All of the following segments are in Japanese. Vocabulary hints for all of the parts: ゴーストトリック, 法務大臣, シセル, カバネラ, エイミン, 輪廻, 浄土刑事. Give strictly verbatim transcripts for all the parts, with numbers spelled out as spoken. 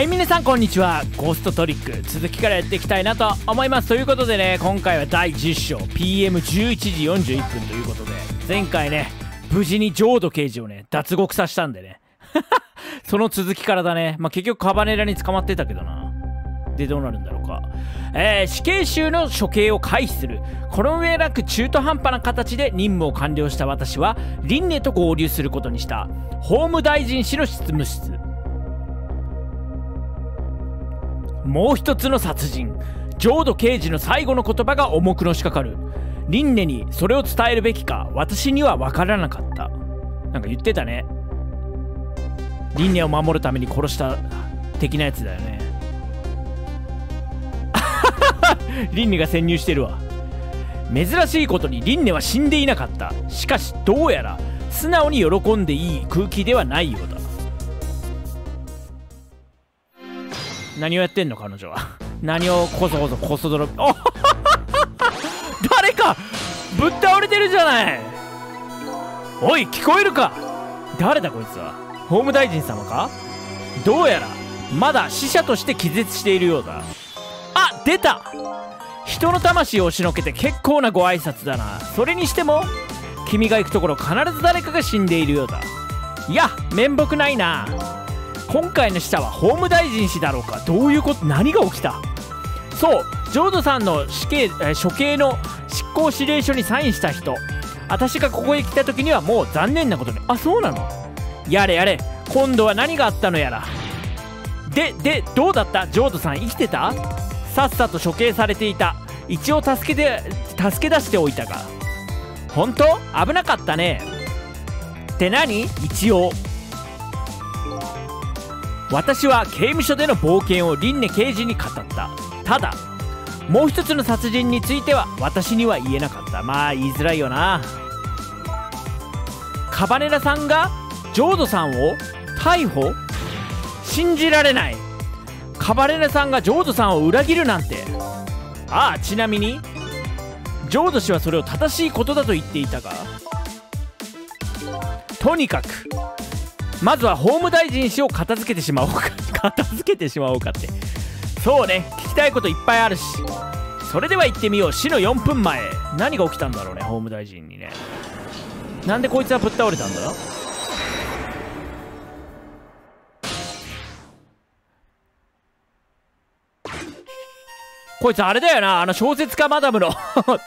はい、皆さんこんにちは。ゴーストトリック続きからやっていきたいなと思います。ということでね、今回はだいじゅっしょう ピーエムじゅういちじよんじゅういっぷんということで、前回ね無事に浄土刑事をね脱獄させたんでねその続きからだね。まあ、結局カバネラに捕まってたけどな。でどうなるんだろうか。えー、死刑囚の処刑を回避する。この上なく中途半端な形で任務を完了した私は輪廻と合流することにした。法務大臣氏の執務室。もう一つの殺人。浄土刑事の最後の言葉が重くのしかかる。輪廻にそれを伝えるべきか私には分からなかった。なんか言ってたね、輪廻を守るために殺した的なやつだよね輪廻が潜入してるわ。珍しいことに輪廻は死んでいなかった。しかしどうやら素直に喜んでいい空気ではないようだ。何をやってんの彼女は何をこそこそこそ泥棒誰かぶっ倒れてるじゃない。おい聞こえるか。誰だこいつは。法務大臣様か。どうやらまだ死者として気絶しているようだ。あ、出た。人の魂を押しのけて結構なご挨拶だな。それにしても君が行くところ必ず誰かが死んでいるようだ。いや面目ないな。今回の死者は法務大臣氏だろうか。どういうこと。何が起きた。そう、浄土さんの死刑、えー、処刑の執行指令書にサインした人。私がここへ来た時にはもう残念なことに。あ、そうなの。やれやれ今度は何があったのやら。ででどうだった。浄土さん生きてた。さっさと処刑されていた。一応助けて助け出しておいたが。本当危なかったね。って何。一応。私は刑務所での冒険を輪廻刑事に語った。ただもう一つの殺人については私には言えなかった。まあ言いづらいよな。カバネラさんが浄土さんを逮捕。信じられない。カバネラさんが浄土さんを裏切るなんて。ああ、ちなみに浄土氏はそれを正しいことだと言っていたが。とにかくまずは法務大臣氏を片付けてしまおうか片付けてしまおうかって。そうね、聞きたいこといっぱいあるし。それでは行ってみよう。死のよんぷんまえ。何が起きたんだろうね。法務大臣にね、なんでこいつはぶっ倒れたんだ。こいつあれだよな、あの小説家マダムの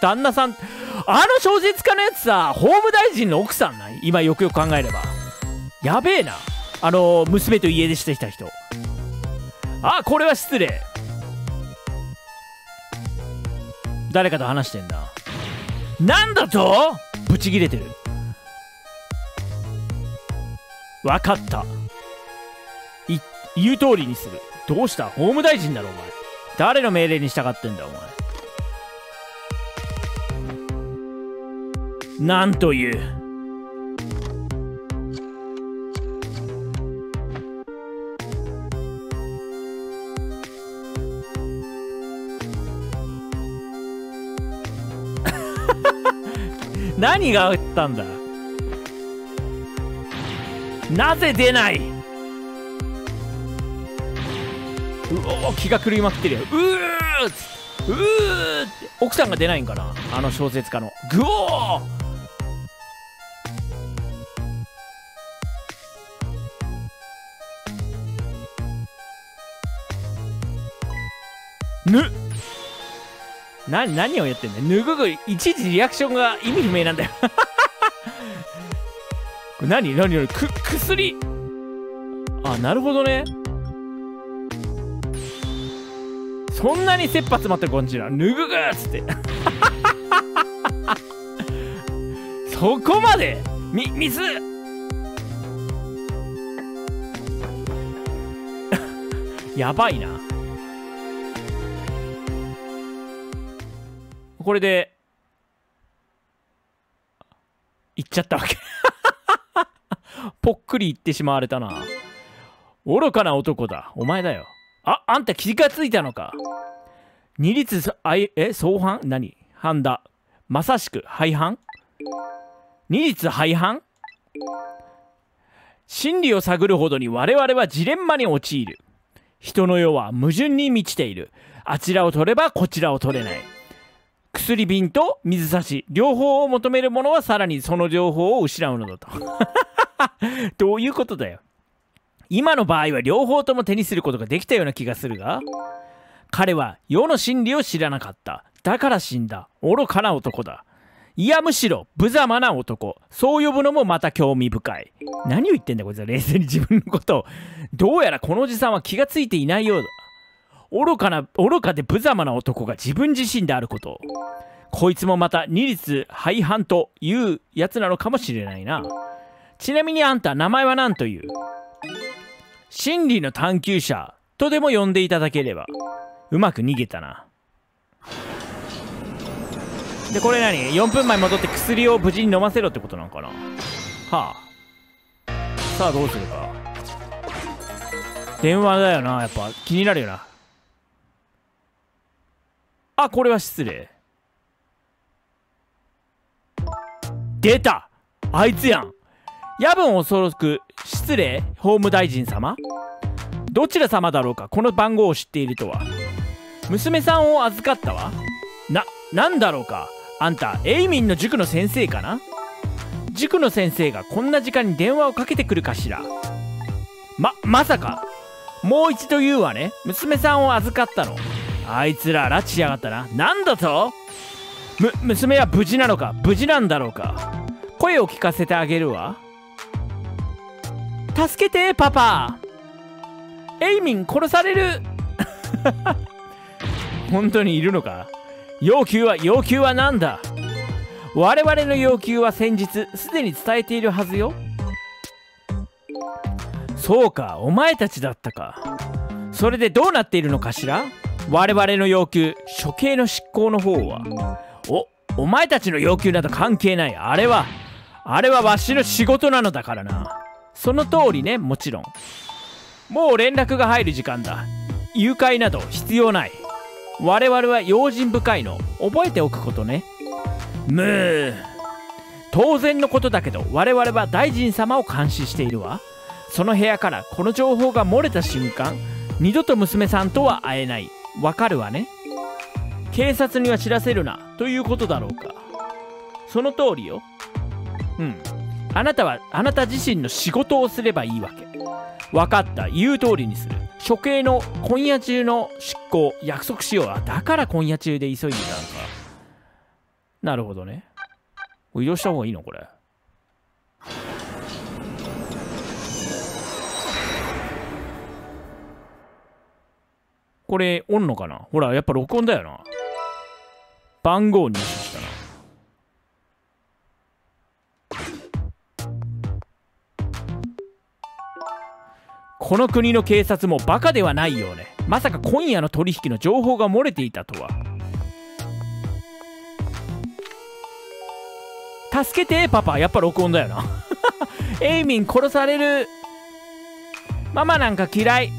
旦那さん。あの小説家のやつさ、法務大臣の奥さんない。今よくよく考えればやべえな。あの娘と家出してきた人。あ、これは失礼。誰かと話してんだ。なんだとブチギレてる。わかった、い言う通りにする。どうした。法務大臣だろお前。誰の命令に従ってんだお前。なんという。何があったんだ。なぜ出ない。うお、気が狂いまくってるよ。うーっつうーって。奥さんが出ないんかな、あの小説家の。グオー。ぬな何をやってんだ。ぬぐぐいちいちリアクションが意味不明なんだよ何何何く薬。あ、なるほどね。そんなに切羽詰まった感じな。ぬぐぐーっつってそこまでみ水やばいな。これで行っちゃったわけぽっくり行ってしまわれたな。愚かな男だ。お前だよ。あ、あんた気がついたのか。二律あいえ相反何反だ。まさしく廃反。二律廃反。真理を探るほどに我々はジレンマに陥る。人の世は矛盾に満ちている。あちらを取ればこちらを取れない。薬瓶と水差し、両方を求める者はさらにその情報を失うのだと。どういうことだよ。今の場合は両方とも手にすることができたような気がするが、彼は世の真理を知らなかった。だから死んだ。愚かな男だ。いや、むしろ無様な男。そう呼ぶのもまた興味深い。何を言ってんだこいつは。冷静に自分のことを。どうやらこのおじさんは気がついていないようだ。愚かな愚かで無様な男が自分自身であることを。こいつもまた二律背反というやつなのかもしれないな。ちなみにあんた名前は何という？真理の探求者とでも呼んでいただければ。うまく逃げたな。で、これ何 ?よん 分前戻って薬を無事に飲ませろってことなんかな。はあ。さあどうするか。電話だよな。やっぱ気になるよな。あ、これは失礼。出たあいつやん。夜分恐ろく失礼法務大臣様、どちら様だろうか。この番号を知っているとは。娘さんを預かったわ。な、なんだろうか。あんたエイミンの塾の先生かな。塾の先生がこんな時間に電話をかけてくるかしら。ま、まさか。もう一度言うわね。娘さんを預かったの。あいつら拉致しやがったな。なんだと。む、娘は無事なのか。無事なんだろうか。声を聞かせてあげるわ。助けてパパ、エイミン殺される。本当にいるのか。要求は要求は何だ。我々の要求は先日すでに伝えているはずよ。そうか、お前たちだったか。それでどうなっているのかしら。我々の要求、処刑の執行の方は。おお前たちの要求など関係ない。あれはあれはわしの仕事なのだからな。その通りね。もちろん。もう連絡が入る時間だ。誘拐など必要ない。我々は用心深いの。覚えておくことね。むー。当然のことだけど、我々は大臣様を監視しているわ。その部屋からこの情報が漏れた瞬間、二度と娘さんとは会えない。わかるわね。警察には知らせるな、ということだろうか。その通りよ。うん。あなたはあなた自身の仕事をすればいいわけ。分かった。言う通りにする。処刑の今夜中の執行、約束しよう。あ、だから今夜中で急いでたのか。なるほどね。移動した方がいいのこれ。これ、おんのかな。ほら、やっぱ録音だよな。番号入手したな。この国の警察もバカではないようね。まさか今夜の取引の情報が漏れていたとは。助けてパパ、やっぱ録音だよな。エイミン殺される。ママなんか嫌い。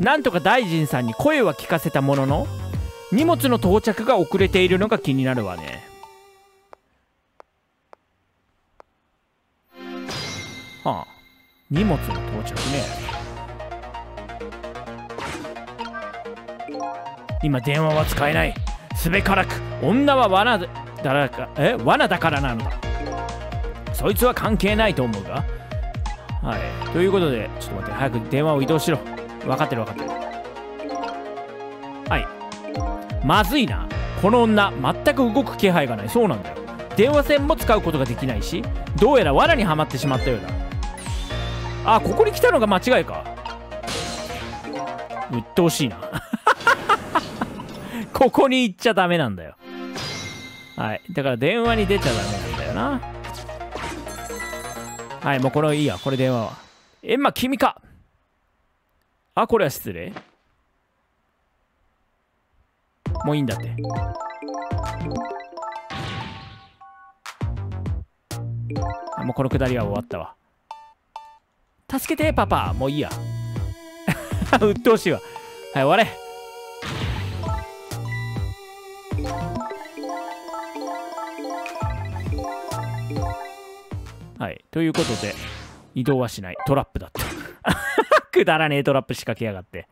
なんとか大臣さんに声は聞かせたものの、荷物の到着が遅れているのが気になるわね。はあ。荷物の到着ね。今電話は使えない。すべからく女は罠だらかえ罠だからなのだ。そいつは関係ないと思うが。はい、ということでちょっと待って。早く電話を移動しろ。分かってる分かってる。はい、まずいな。この女全く動く気配がない。そうなんだよ。電話線も使うことができないし、どうやら罠にはまってしまったようだ。あ、ここに来たのが間違いか。鬱陶しいな。ここに行っちゃダメなんだよ。はい、だから電話に出ちゃダメなんだよな。はい、もうこれいいや。これ電話はエンマ君か。あ、これは失礼。もういいんだって。あ、もうこのくだりは終わったわ。助けてパパ、もういいや。鬱陶しいわ。はい、終われ。はい、ということで移動はしない。トラップだった。くだらねえトラップ仕掛けやがって。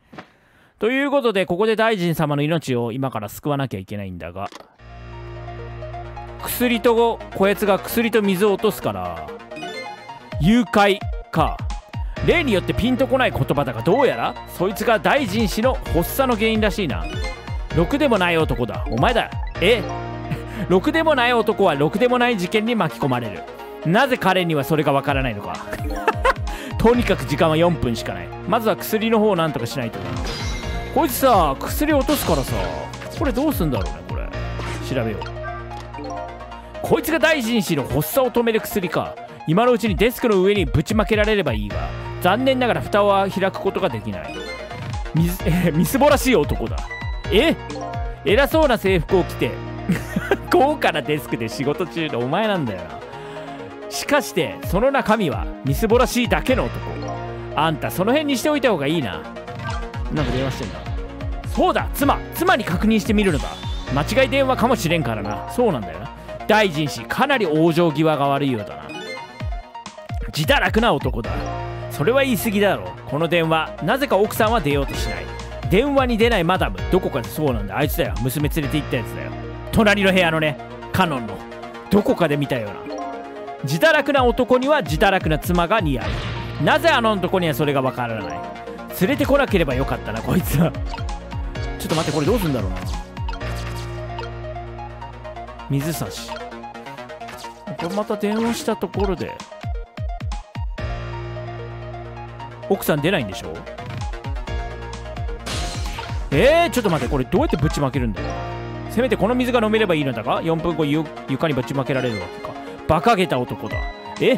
ということで、ここで大臣様の命を今から救わなきゃいけないんだが、薬とこやつが薬と水を落とすから誘拐か。例によってピンとこない言葉だが、どうやらそいつが大臣氏の発作の原因らしいな。ろくでもない男だ。お前だ。えろくでもない男はろくでもない事件に巻き込まれる。なぜ彼にはそれがわからないのか。とにかく時間はよんぷんしかない。まずは薬の方をなんとかしないとな。こいつさ、薬落とすからさ、これどうすんだろうね。これ調べよう。こいつが大臣氏の発作を止める薬か。今のうちにデスクの上にぶちまけられればいいが、残念ながら蓋を開くことができない。みすえみすぼらしい男だ。え偉そうな制服を着て豪華なデスクで仕事中のお前なんだよな。しかしてその中身はみすぼらしいだけの男。あんたその辺にしておいた方がいいな。なんか電話してんだ。そうだ、妻妻に確認してみるのだ。間違い電話かもしれんからな。そうなんだよな。大臣氏かなり往生際が悪いようだな。自堕落な男だ。それは言い過ぎだろう。この電話、なぜか奥さんは出ようとしない。電話に出ないマダム、どこかで、そうなんだ、あいつだよ、娘連れて行ったやつだよ。隣の部屋のね、カノンのどこかで見たような。自堕落な男には自堕落な妻が似合う。なぜあの男にはそれがわからない。連れてこなければよかったな、こいつは。ちょっと待って、これどうすんだろうな。水差し。これまた電話したところで奥さん出ないんでしょ。えー、ちょっと待って、これどうやってぶちまけるんだよ。せめてこの水が飲めればいいのだが、よんぷんごゆ床にぶちまけられるわけか。馬鹿げた男だ。え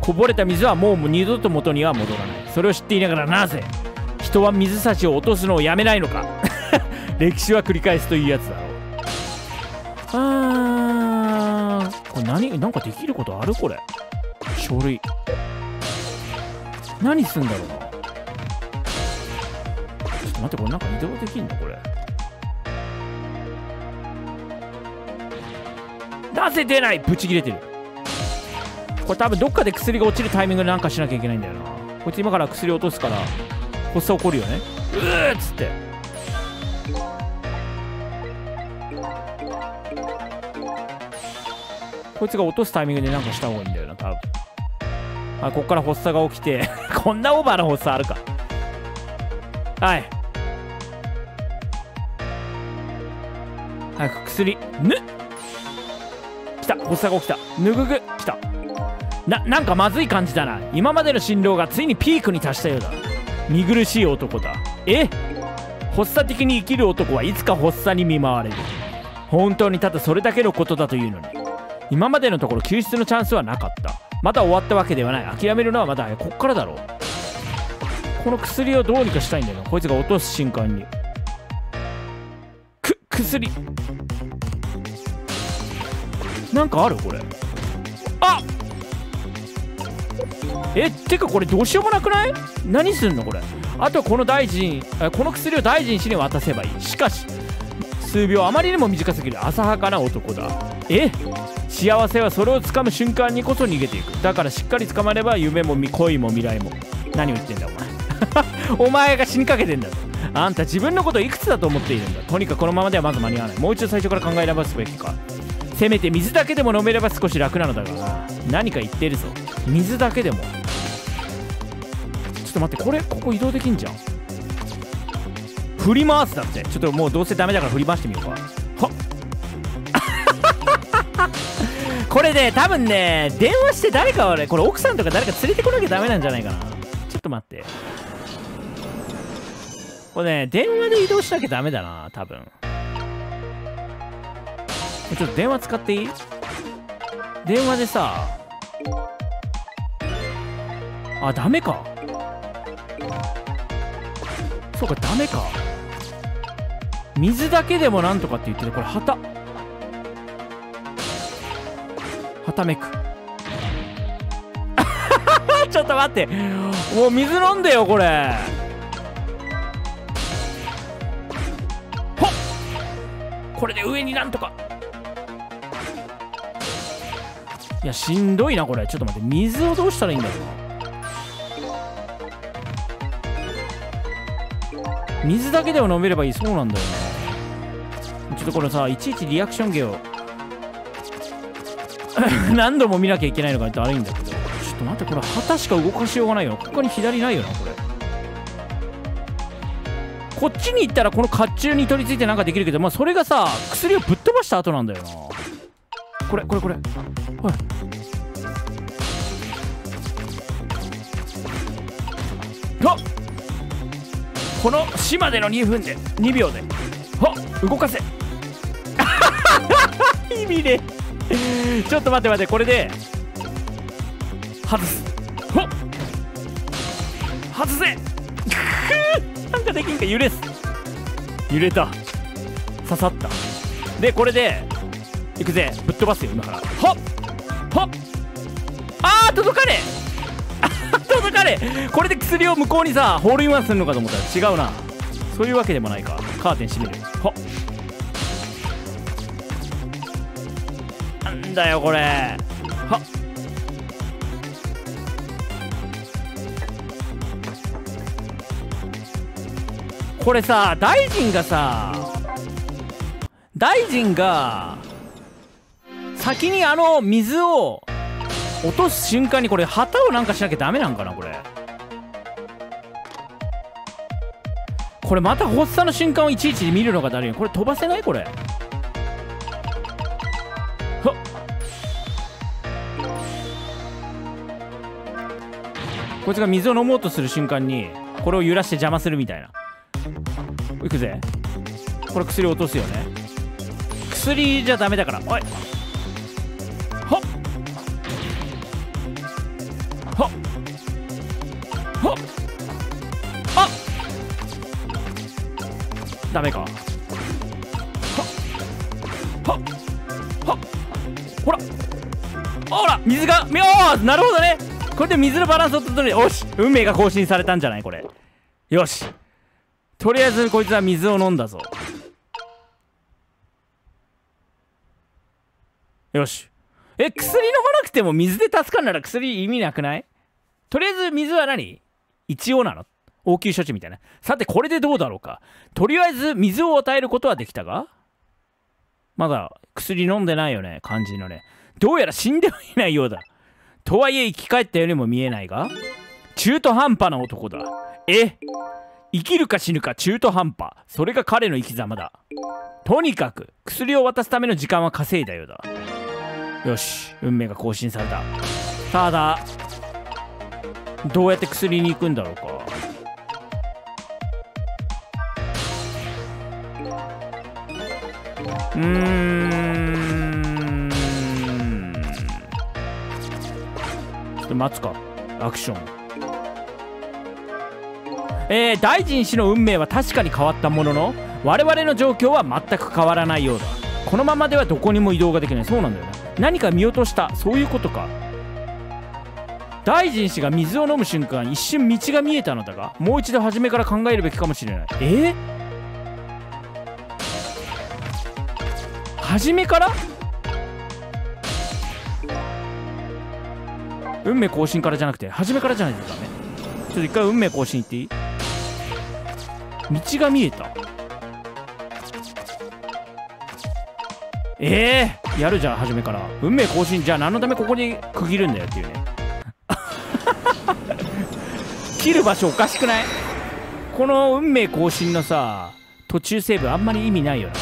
こぼれた水はもう二度と元には戻らない。それを知っていながらなぜ人は水差しを落とすのをやめないのか。歴史は繰り返すというやつだろう。あー、これ何、なんかできることあるこれ。書類何すんだろうな。ちょっと待って、これなんか移動できんのこれ。なぜ出ない。ブチ切れてる。これ多分どっかで薬が落ちるタイミングでなんかしなきゃいけないんだよな。こいつ今から薬落とすから発作起こるよね。うーっつって。こいつが落とすタイミングでなんかした方がいいんだよな多分。あ、こっから発作が起きてこんなオーバーな発作あるか。はい、早く薬ぬっきた。発作が起きた。ぬぐぐきた。な、なんかまずい感じだな。今までの振動がついにピークに達したようだ。見苦しい男だ。え発作的に生きる男はいつか発作に見舞われる。本当にただそれだけのことだというのに、今までのところ救出のチャンスはなかった。まだ終わったわけではない。諦めるのはまだこっからだろう。この薬をどうにかしたいんだよな。こいつが落とす瞬間にく薬なんかあるこれ。あっえってかこれどうしようもなくない？何すんのこれ。あとこの大臣この薬を大臣氏に渡せばいい。しかし数秒あまりにも短すぎる。浅はかな男だ。え幸せはそれをつかむ瞬間にこそ逃げていく。だからしっかりつかまれば夢も恋も未来も。何を言ってんだお前お前が死にかけてんだぞ。あんた自分のこといくつだと思っているんだ。とにかくこのままではまず間に合わない。もう一度最初から考えればすべきか。せめて水だけでも飲めれば少し楽なのだが、何か言ってるぞ。水だけでも。ちょっと待って、これここ移動できんじゃん。振り回すだって。ちょっともうどうせダメだから振り回してみようか。はっこれね多分ね電話して誰かはね、これ奥さんとか誰か連れてこなきゃダメなんじゃないかな。ちょっと待って、これね電話で移動しなきゃダメだな多分。ちょっと電話使っていい？電話でさあ、ダメか。そうか、ダメか。水だけでもなんとかって言ってる。これ旗旗めくちょっと待って、もう水飲んでよこれ。ほっこれで上になんとか。いやしんどいなこれ。ちょっと待って、水をどうしたらいいんだろうな。水だけでは飲めればいい。そうなんだよね。ちょっとこれさ、いちいちリアクション芸を何度も見なきゃいけないのかって悪いんだけど、ちょっと待って、これ旗しか動かしようがないよな。ここに左ないよな、これ。こっちに行ったらこの甲冑に取り付いてなんかできるけど、まあそれがさ、薬をぶっ飛ばした後なんだよな。これこれこれ、はい、あ、この島でのにふんでにびょうで、はっ、動かせ意味ねちょっと待って待って、これで外す、ほっ、外せなんかできんか、揺れす、揺れた、刺さった。でこれでいくぜ、ぶっ飛ばすよ今から。ほっほっ、あー届かねえ届かねえ。これで薬を向こうにさ、ホールインワンするのかと思ったら違うな。そういうわけでもないか。カーテン閉める。ほっ、なんだよこれ。はっ、これさ、大臣がさ、大臣が先にあの水を落とす瞬間にこれ旗をなんかしなきゃダメなんかな、これ。これまた発作の瞬間をいちいち見るのがだるい。これ飛ばせない、これ。こいつが水を飲もうとする瞬間にこれを揺らして邪魔するみたいな。いくぜ、これ薬落とすよね。薬じゃダメだから。おい、ほっほっほっ、あっダメか。ほっほっほらほら、水が、おー、なるほどね。これで水のバランスを取る。よし、運命が更新されたんじゃないこれ。よし、とりあえずこいつは水を飲んだぞ。よし、え、薬飲まなくても水で助かるなら薬意味なくない？とりあえず水は何？一応なの？応急処置みたいな。さてこれでどうだろうか。とりあえず水を与えることはできたが、まだ薬飲んでないよね、肝心のね。どうやら死んではいないようだ。とはいえ生き返ったよりも見えないが、中途半端な男だ。え、生きるか死ぬか中途半端、それが彼の生き様だ。とにかく薬を渡すための時間は稼いだようだ。よし、運命が更新された。ただどうやって薬に行くんだろうか。うーん、待つか。アクション。えー、大臣氏の運命は確かに変わったものの、我々の状況は全く変わらないようだ。このままではどこにも移動ができない。そうなんだよね。何か見落とした、そういうことか。大臣氏が水を飲む瞬間、一瞬道が見えたのだが、もう一度初めから考えるべきかもしれない。えー、初めから運命更新からじゃなくて初めからじゃないですかね。ちょっと一回運命更新行っていい？道が見えた。えー、やるじゃん初めから。運命更新じゃあ何のためここに区切るんだよっていうね切る場所おかしくない？この運命更新のさ、途中セーブあんまり意味ないよね。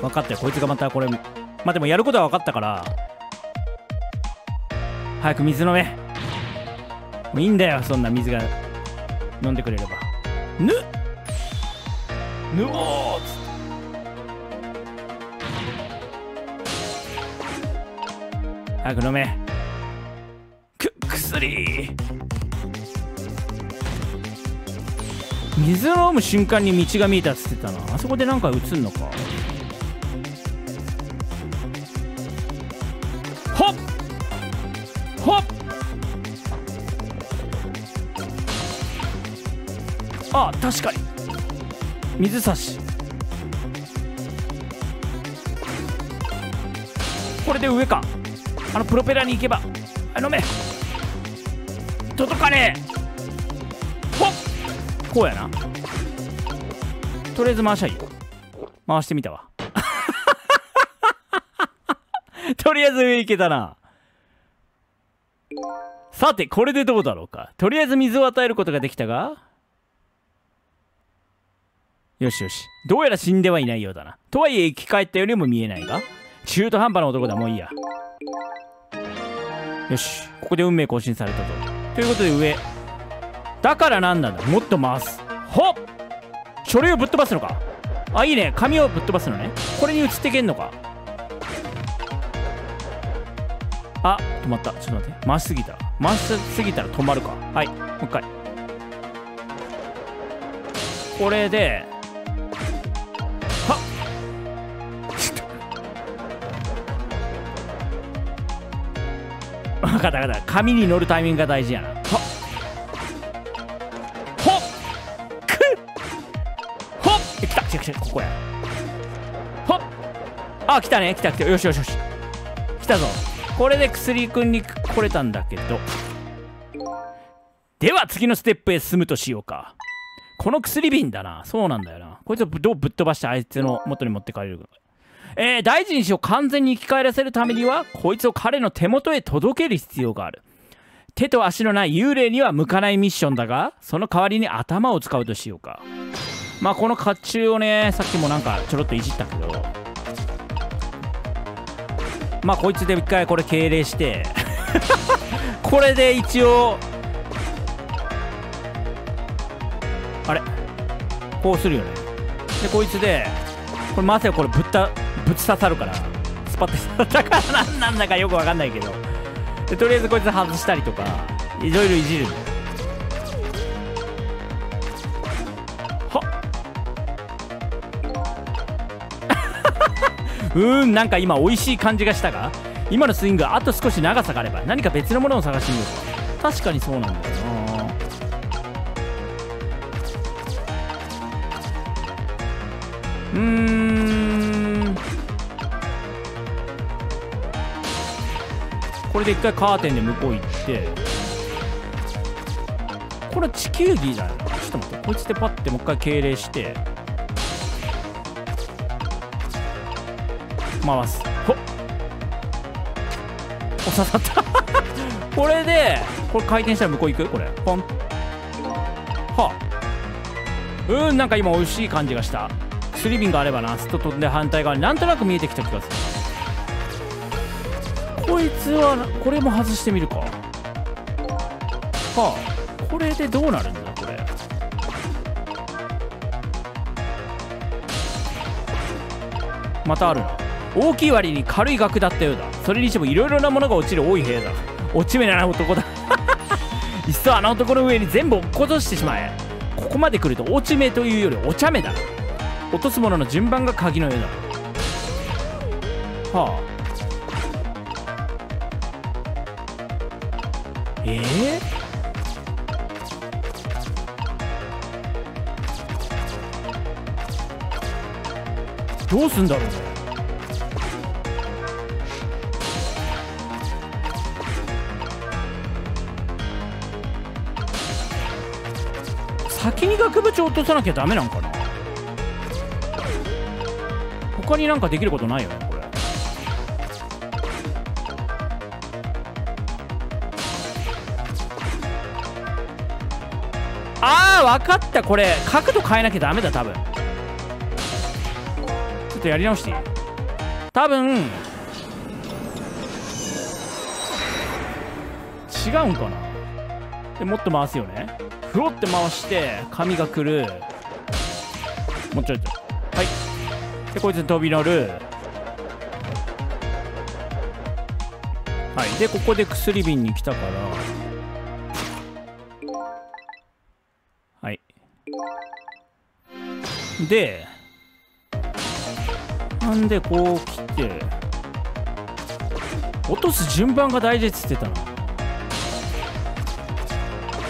分かったよ、こいつがまたこれ。まあでもやることは分かったから、早く水飲め。もういいんだよ、そんな水が飲んでくれれば。ぬぬおーっつって早く飲め。く薬、水を飲む瞬間に道が見えたっつってたな。あそこでなんか映んのか。ほっ、ああ確かに水差し。これで上か、あのプロペラに行けば。あ、飲め。届かねえ。ほっこうやな。とりあえず回しゃいいよ。回してみたわ。とりあえず上行けたな。さて、これでどうだろうか。とりあえず水を与えることができたが、よしよし。どうやら死んではいないようだな。とはいえ、生き返ったよりも見えないが、中途半端な男だ。もういいや。よし。ここで運命更新されたぞ。ということで、上。だから何なんだ。もっと回す。ほっ！書類をぶっ飛ばすのか。あ、いいね。紙をぶっ飛ばすのね。これに移ってけんのか。あ、止まった。ちょっと待って。回しすぎたら。回しすぎたら止まるか。はい。もう一回。これで、はっ！ちょっと。わかったわかった。紙に乗るタイミングが大事やな。はっ！ほっ！くっ！ほっ！え、来た来た来た。ここや。ほっ！あ、来たね。来た来た。よしよしよし。来たぞ。これで薬くんに来れたんだけど。では次のステップへ進むとしようか。この薬瓶だな。そうなんだよな。こいつをどうぶっ飛ばしてあいつの元に持って帰れるか。えー、大臣氏を完全に生き返らせるためには、こいつを彼の手元へ届ける必要がある。手と足のない幽霊には向かないミッションだが、その代わりに頭を使うとしようか。まあこの甲冑をね、さっきもなんかちょろっといじったけど、まあこいつで一回これ敬礼してこれで一応あれこうするよね。でこいつでこれ回せよ。これぶったぶち刺さるからスパッて刺さるから何なんだかよくわかんないけど、でとりあえずこいつ外したりとかいろいろいじる。はっうーん、なんか今おいしい感じがしたが、今のスイングはあと少し長さがあれば何か別のものを探してみようか。確かにそうなんだよな。うーん、これで一回カーテンで向こう行って、これは地球儀じゃないの。ちょっと待って、こいつでパッてもう一回敬礼して回す。ほっ、お刺さったこれでこれ回転したら向こう行く。これポン。はあ、うん、なんか今美味しい感じがした。スリビンがあればな、すっと飛んで反対側になんとなく見えてきた気がする。こいつはこれも外してみるか。はあ、これでどうなるんだこれ。またあるな。大きい割に軽い額だったようだ。それにしてもいろいろなものが落ちる多い部屋だ。落ち目な男だいっそあの男の上に全部落っことしてしまえ。ここまで来ると落ち目というよりお茶目だ。落とすものの順番が鍵のようだ。はあ、ええー、どうすんだろうね。先に額縁を落とさなきゃダメなんかな。他になんかできることないよねこれ。ああ、分かった。これ角度変えなきゃダメだ多分。ちょっとやり直していい？多分違うんかな。でもっと回すよね。フロって回して紙が来る。もうちょいちょい。はい、でこいつに飛び乗る。はい、でここで薬瓶に来たから、はい、でなんでこう来て落とす順番が大事っつってたな。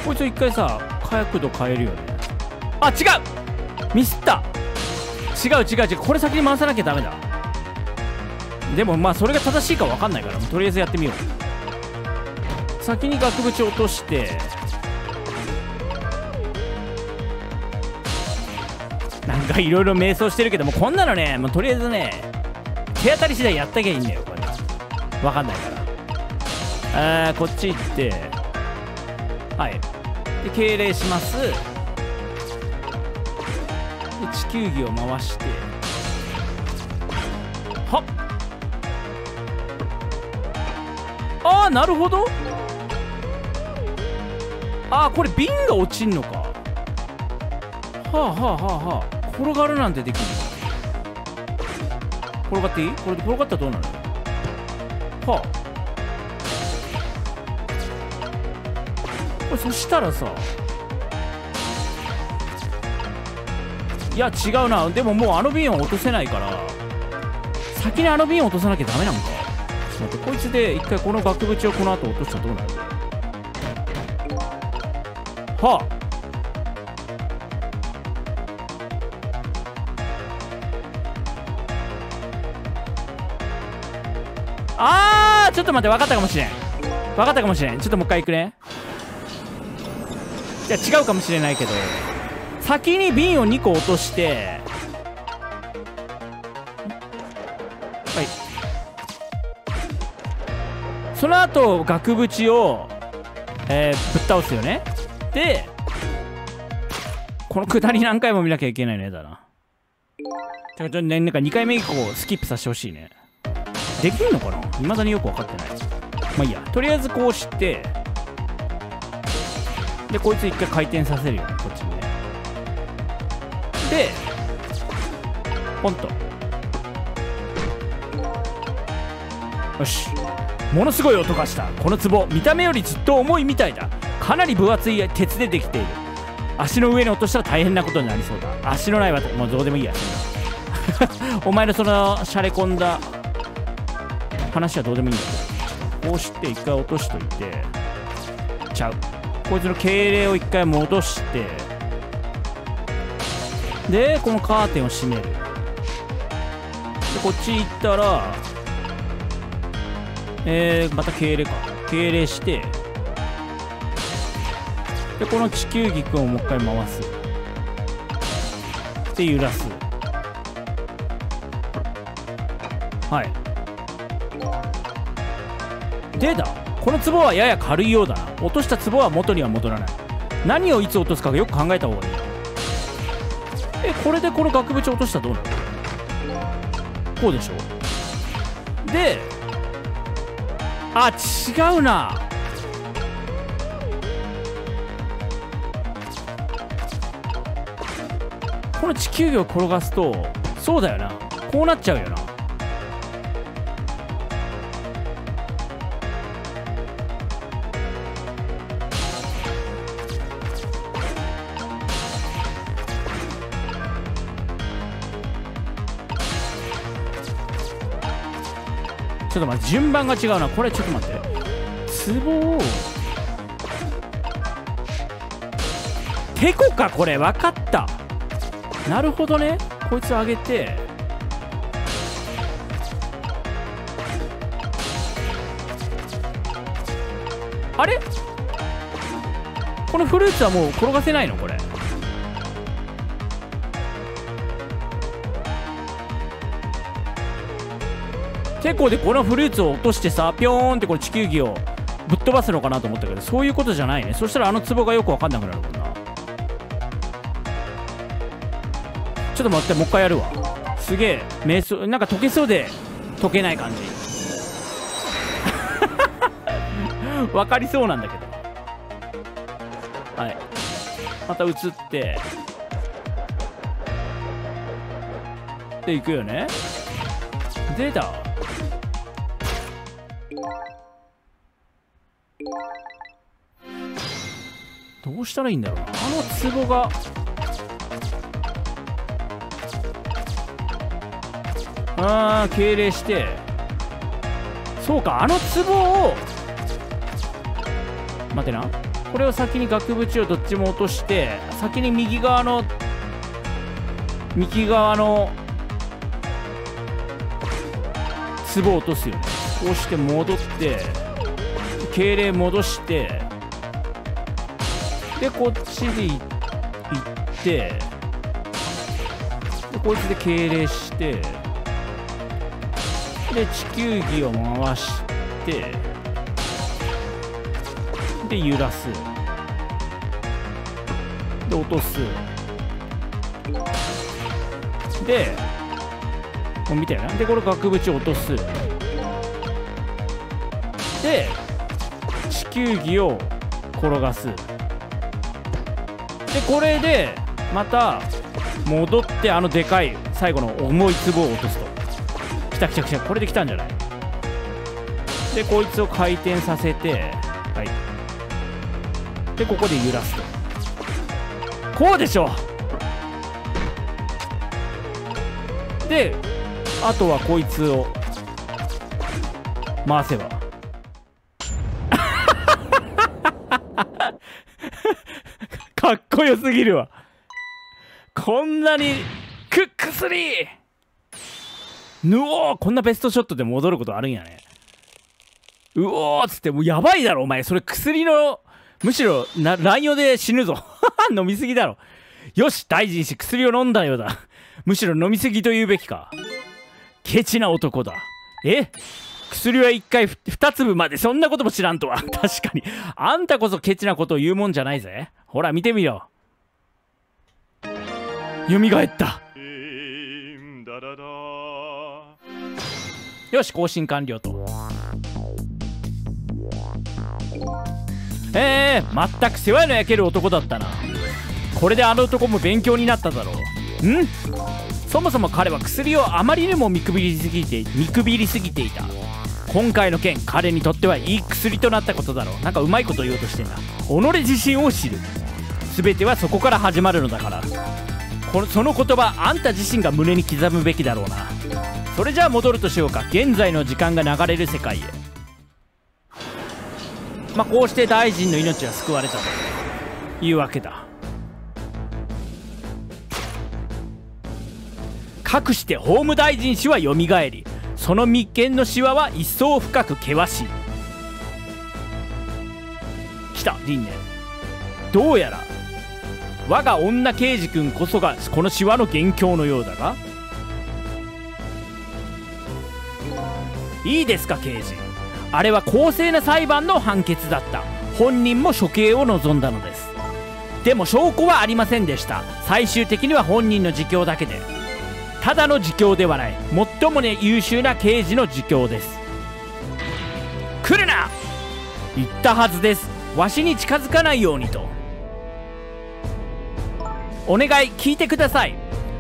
こいつ一回さ角度変えるよね。あ、違う、ミスった。違う違う違う、これ先に回さなきゃダメだ。でもまあそれが正しいか分かんないから、とりあえずやってみよう。先に額縁を落としてなんかいろいろ迷走してるけども、こんなのね、もうとりあえずね、手当たり次第やったきゃいいんだよ、これ。わかんないから。あー、こっち行って、はい。で、敬礼します。で、地球儀を回して、はっ。あー、なるほど。あー、これ瓶が落ちんのか。はあはあはあはあ、転がるなんてできる。転がっていい？これで転がったらどうなる？はあ、これ、そしたらさ、いや違うな。でももうあの瓶は落とせないから、先にあの瓶を落とさなきゃダメなのか。ちょっと待って、こいつで一回この額縁をこの後落としたらどうなる？はあ、あー、ちょっと待って、分かったかもしれん。分かったかもしれん。ちょっともう一回行くね。じゃあ違うかもしれないけど、先に瓶をにこ落として、はい、その後額縁を、えー、ぶっ倒すよね。でこの下り何回も見なきゃいけないね。だな、ちょっとね、なんかにかいめ以降スキップさせてほしいね。できるのかな？未だによく分かってない。まあいいや、とりあえずこうして、でこいつ一回回転させるよね、こっちにね。でポンと、よし、ものすごい音がした。この壺、見た目よりずっと重いみたいだ。かなり分厚い鉄でできている。足の上に落としたら大変なことになりそうだ。足のないわた、もうどうでもいいやお前のそのしゃれ込んだ話はどうでもいいんだけど、こうして一回落としといて、ちゃう、こいつの敬礼を一回戻して、でこのカーテンを閉める。でこっち行ったら、えー、また敬礼か、敬礼して、でこの地球儀くんをもう一回回す。で揺らす。はい、でだ、この壺はやや軽いようだな。落とした壺は元には戻らない。何をいつ落とすかがよく考えた方がいい。え、これでこの額縁落としたらどうなる？こうでしょ。で、あ、違うな。この地球儀を転がすと、そうだよな、こうなっちゃうよな。ちょっと待って、順番が違うな。これちょっと待って、壺をてこか、これ分かった。なるほどね、こいつ上げて、あれ、このフルーツはもう転がせないの？これ結構で、このフルーツを落としてさ、ピョーンってこれ地球儀をぶっ飛ばすのかなと思ったけど、そういうことじゃないね。そしたらあの壺がよく分かんなくなるもんな。ちょっと待って、もう一回やるわ。すげえ迷走、なんか溶けそうで溶けない感じ分かりそうなんだけど、はい、また映ってでいくよね。出た、どうしたらいいんだろう。あの壺があー、敬礼して、そうか、あの壺を待てな、これを先に額縁をどっちも落として、先に右側の右側の壺を落とすよね。こうして戻って、敬礼戻して、でこっちで行って、でこいつで敬礼して、で地球儀を回してで揺らすで落とすでこう見たよな。でこれ額縁を落とすで地球儀を転がすで、これでまた戻ってあのでかい最後の重い壺を落とすと、きたきたきた、これできたんじゃない。でこいつを回転させて、はい、でここで揺らすと、こうでしょ。であとはこいつを回せばかっこよすぎるわ。こんなにクックスリーぬおー、こんなベストショットで戻ることあるんやね。うおーっつって、もうやばいだろお前、それ薬のむしろな乱用で死ぬぞ飲みすぎだろ。よし大事にし薬を飲んだようだむしろ飲みすぎと言うべきか、ケチな男だ。え薬はいっかいに粒まで、そんなことも知らんとは。確かにあんたこそケチなことを言うもんじゃないぜ。ほら見てみよう、よみがえった。よし更新完了と。えー、まったく世話の焼ける男だったな。これであの男も勉強になっただろう。んそもそも彼は薬をあまりにも見くびりすぎて見くびりすぎていた。今回の件、彼にとってはいい薬となったことだろう。なんかうまいこと言おうとしてんな。己自身を知る、全てはそこから始まるのだから。このその言葉、あんた自身が胸に刻むべきだろうな。それじゃあ戻るとしようか、現在の時間が流れる世界へ。まあこうして大臣の命は救われたというわけだ。かくして法務大臣氏はよみがえり、その眉間のしわは一層深く険しい。来た輪廻、どうやら我が女刑事君こそがこのしわの元凶のようだが、いいですか刑事、あれは公正な裁判の判決だった。本人も処刑を望んだのです。でも証拠はありませんでした。最終的には本人の自供だけで、ただの自供ではない、最もね優秀な刑事の自供です。来るな、言ったはずです、わしに近づかないようにと。お願い聞いてください、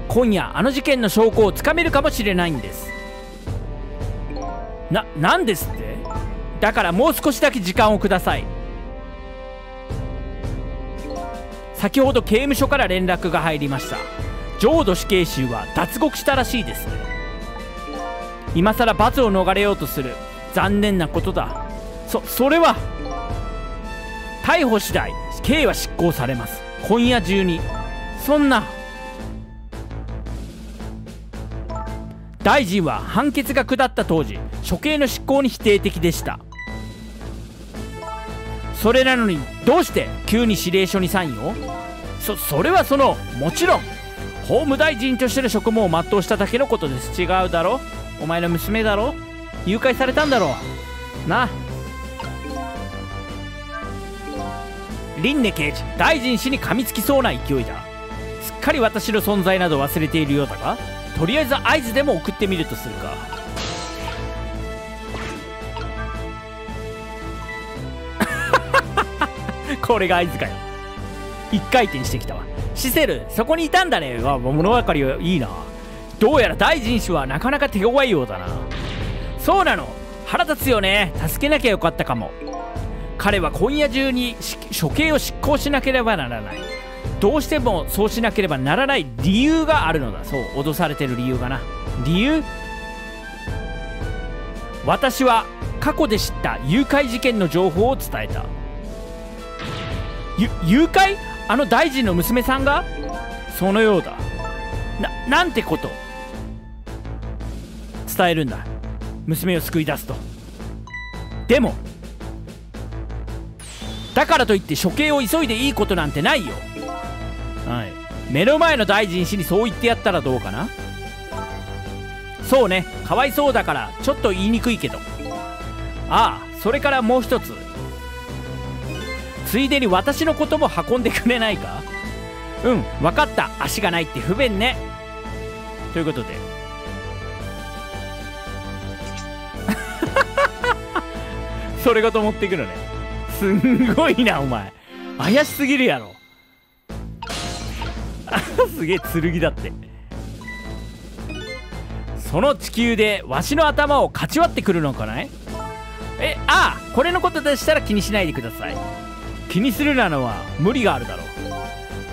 今夜あの事件の証拠をつかめるかもしれないんです。な、なんですって。だからもう少しだけ時間をください。先ほど刑務所から連絡が入りました。浄土死刑囚は脱獄したらしいです。今さら罰を逃れようとする、残念なことだ。そそれは逮捕次第刑は執行されます、今夜中に。そんな。大臣は判決が下った当時、処刑の執行に否定的でした。それなのにどうして急に指令書にサインを。そそれはそのもちろん法務大臣としての職務を全うしただけのことです。違うだろ、お前の娘だろ、誘拐されたんだろな。輪廻刑事、大臣氏に噛みつきそうな勢いだ。すっかり私の存在など忘れているようだが、とりあえず合図でも送ってみるとするかこれが合図かよ。一回転してきたわ。シセル、そこにいたんだね。わ、物分かりはいいな。どうやら大臣氏はなかなか手強いようだな。そうなの、腹立つよね。助けなきゃよかったかも。彼は今夜中に処刑を執行しなければならない。どうしてもそうしなければならない理由があるのだ。そう、脅されてる理由がな。理由、私は過去で知った誘拐事件の情報を伝えた。ゆ誘拐、あの大臣の娘さんが。そのようだ。ななんてこと伝えるんだ、娘を救い出すと。でもだからといって処刑を急いでいいことなんてないよ。はい、目の前の大臣氏にそう言ってやったらどうかな。そうね、かわいそうだからちょっと言いにくいけど。ああ、それからもう一つ、ついでに私のことも運んでくれないか。うん、分かった。足がないって不便ね。ということでそれごと持ってくのね。すんごいなお前、怪しすぎるやろすげえ剣だって。その地球でわしの頭をかち割ってくるのかない。え、ああ、これのことでしたら気にしないでください。気にするなのは無理があるだろう。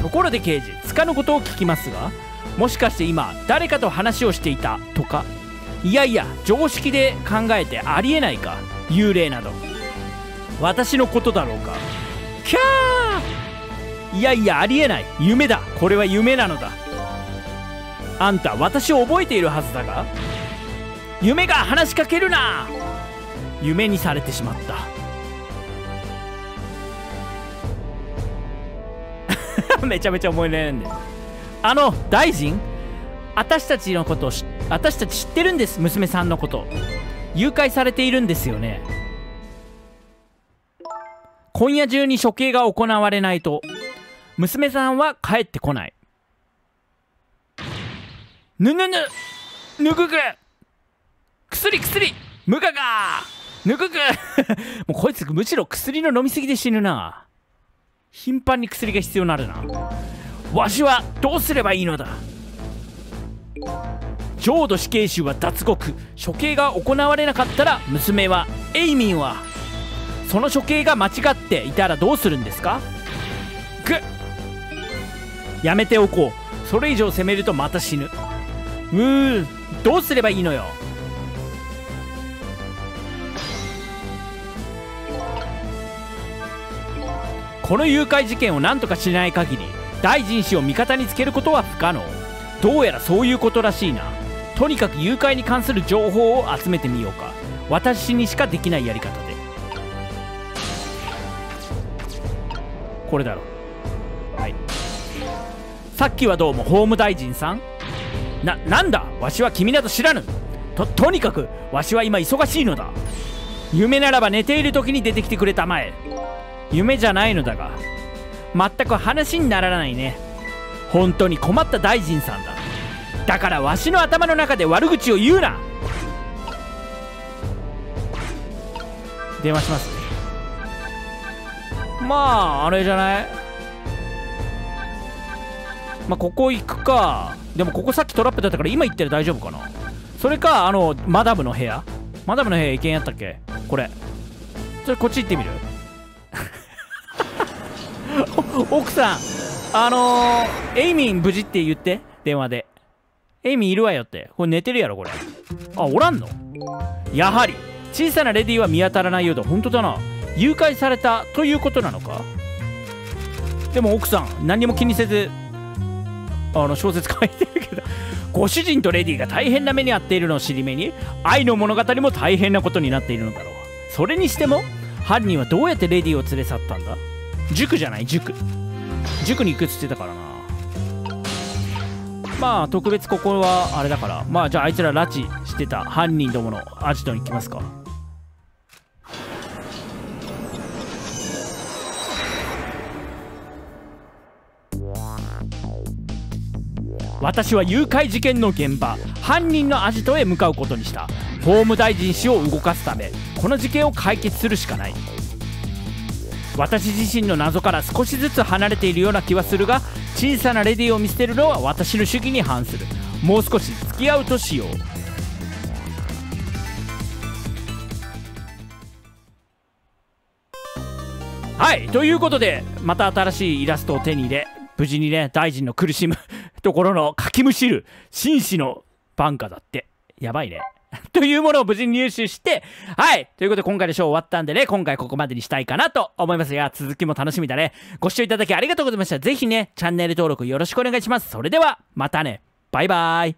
ところで刑事、つかぬことを聞きますが、もしかして今誰かと話をしていたとか。いやいや、常識で考えてありえないか。幽霊など私のことだろうか。キャー、いやいや、ありえない。夢だ、これは夢なのだ。あんた私を覚えているはずだが。夢が話しかけるな。夢にされてしまっためちゃめちゃ思い悩んで。あの大臣、私たちのことを私たち知ってるんです。娘さんのこと誘拐されているんですよね。今夜中に処刑が行われないと娘さんは帰ってこない。ぬぬぬぬぐぐ、薬薬無我がぬぐぐもうこいつむしろ薬の飲みすぎで死ぬな。頻繁に薬が必要になるな。わしはどうすればいいのだ。浄土死刑囚は脱獄。処刑が行われなかったら娘はエイミンはその処刑が間違っていたらどうするんですか。ぐっ、やめておこう。それ以上責めるとまた死ぬ。うー、どうすればいいのよ。この誘拐事件を何とかしない限り大臣氏を味方につけることは不可能。どうやらそういうことらしいな。とにかく誘拐に関する情報を集めてみようか。私にしかできないやり方で。これだろう。はい、さっきはどうも法務大臣さんな。なんだ、わしは君など知らぬ。ととにかくわしは今忙しいのだ。夢ならば寝ている時に出てきてくれたまえ。夢じゃないのだが全く話にならないね。本当に困った大臣さんだ。だからわしの頭の中で悪口を言うな。電話します。まああれじゃない、まあここ行くか。でもここさっきトラップだったから今行ったら大丈夫かな。それかあのマダムの部屋、マダムの部屋いけんやったっけこれ。ちょっとこっち行ってみる奥さん、あのー、エイミン無事って言って電話で。エイミンいるわよって。これ寝てるやろこれ。あ、おらんの。やはり小さなレディーは見当たらないようだ。本当だな、誘拐されたということなのか。でも奥さん何にも気にせずあの小説書いてるけどご主人とレディーが大変な目に遭っているのを尻目に愛の物語も大変なことになっているのだろう。それにしても犯人はどうやってレディーを連れ去ったんだ。塾じゃない、塾塾に行くっつってたからな。まあ特別ここはあれだから、まあじゃああいつら拉致してた犯人どものアジトに行きますか。私は誘拐事件の現場、犯人のアジトへ向かうことにした。法務大臣氏を動かすためこの事件を解決するしかない。私自身の謎から少しずつ離れているような気はするが、小さなレディーを見捨てるのは私の主義に反する。もう少し付き合うとしよう。はい、ということでまた新しいイラストを手に入れ、無事にね大臣の苦しむところのかきむしる紳士の挽歌だって。やばいねというものを無事に入手して、はい。ということで今回のショー終わったんでね、今回ここまでにしたいかなと思いますが、続きも楽しみだね。ご視聴いただきありがとうございました。ぜひね、チャンネル登録よろしくお願いします。それでは、またね。バイバーイ。